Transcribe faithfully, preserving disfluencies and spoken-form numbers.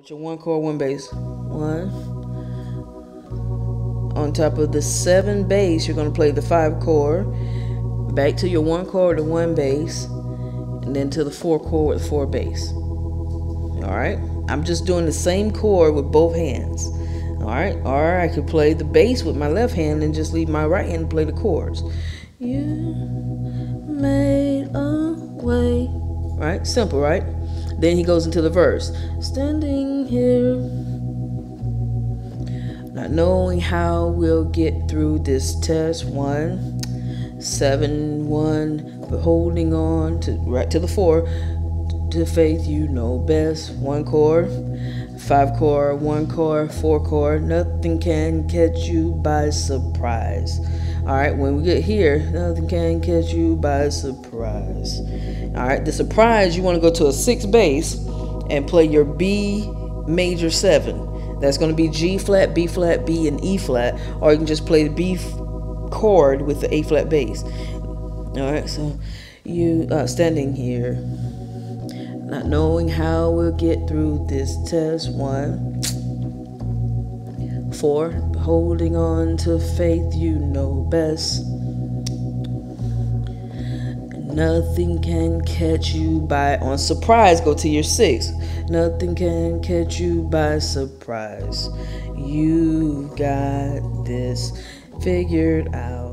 With your one chord, one bass. One. On top of the seven bass, you're going to play the five chord, back to your one chord, the one bass, and then to the four chord with four bass. All right, I'm just doing the same chord with both hands. All right, or I could play the bass with my left hand and just leave my right hand to play the chords. You made a way. All right, simple, right? Then he goes into the verse. Standing here, not knowing how we'll get through this test. One, seven, one, but holding on to right to the four, to faith you know best. One chord, five chord, one chord, four chord. Nothing can catch you by surprise. All right, when we get here, nothing can catch you by surprise. All right, the surprise, you want to go to a six bass and play your B major seven. That's going to be G flat, B flat, B, and E flat, or you can just play the B chord with the A flat bass. All right, so you uh, standing here, not knowing how we'll get through this test. One, four, holding on to faith you know best. Nothing can catch you by on surprise. Go to your six. Nothing can catch you by surprise. You got this figured out.